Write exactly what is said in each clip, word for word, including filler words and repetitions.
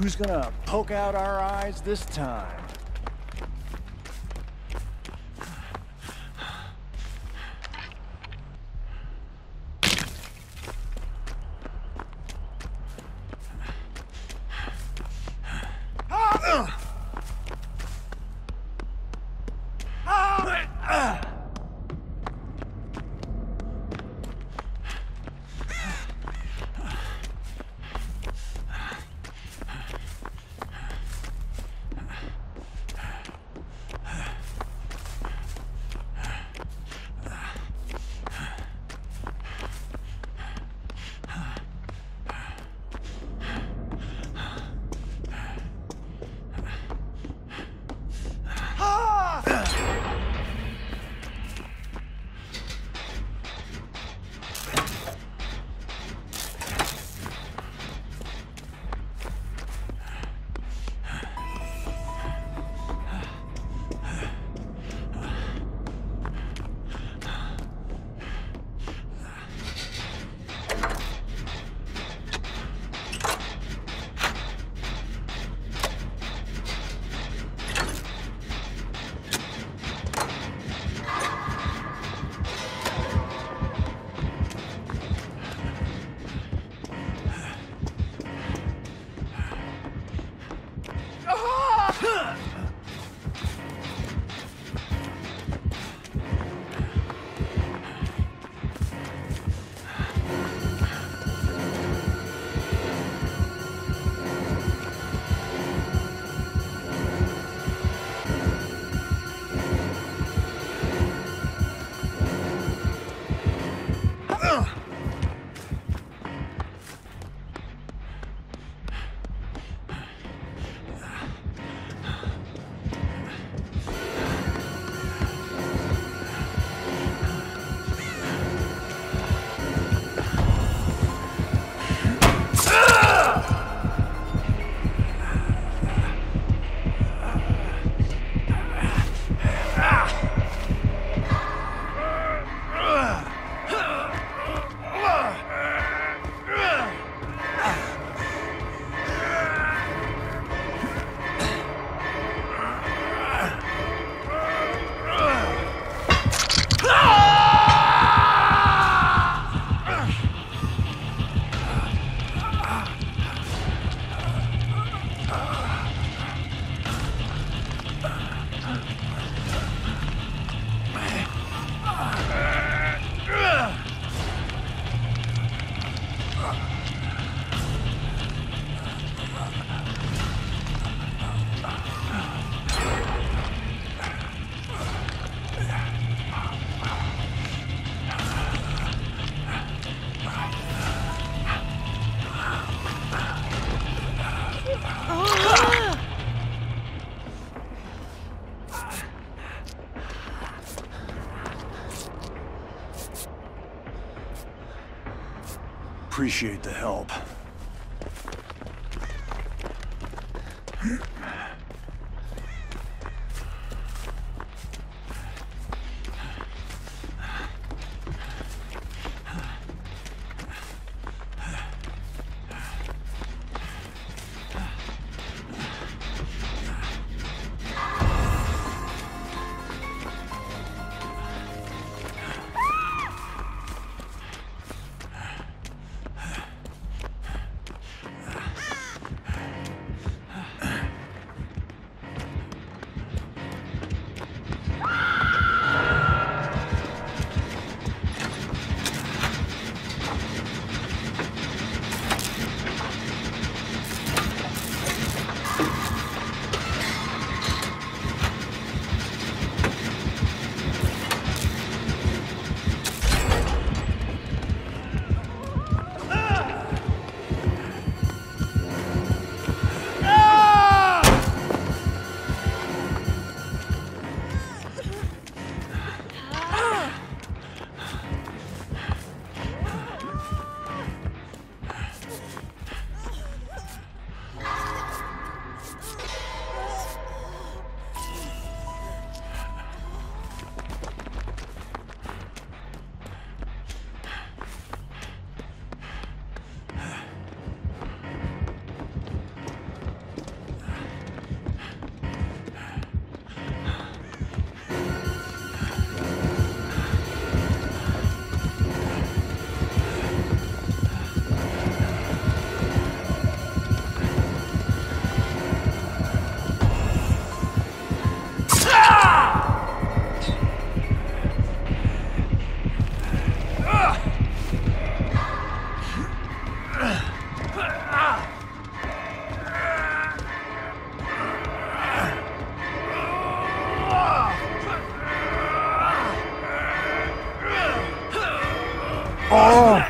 Who's gonna poke out our eyes this time? Appreciate the help. Oh.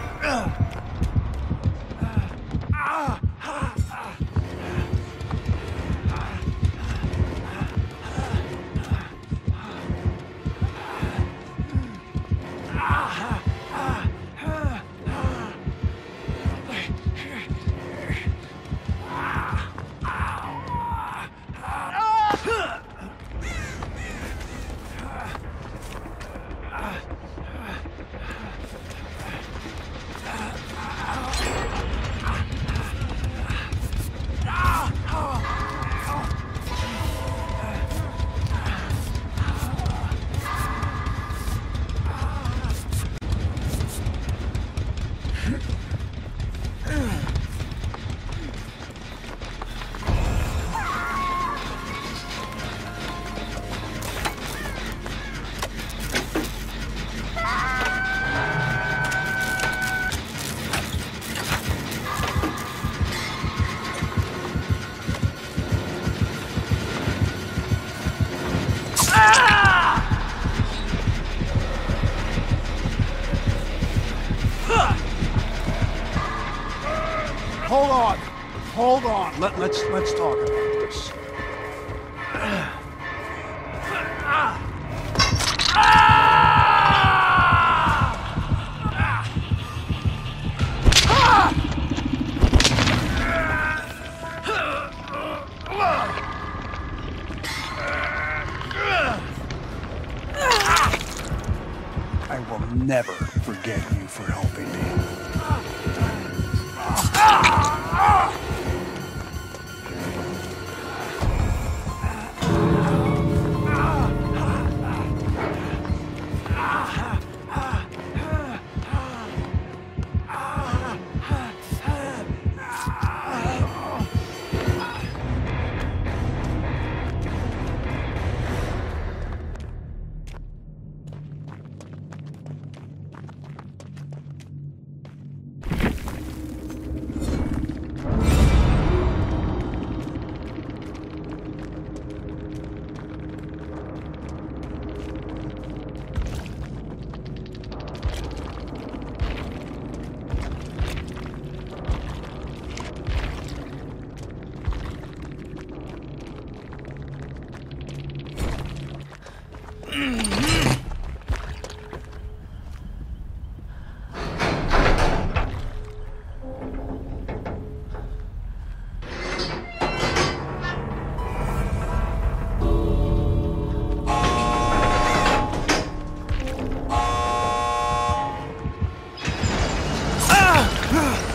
Hold on, hold on. Let, let's let's talk about this. I will never forget you for helping me. Ah!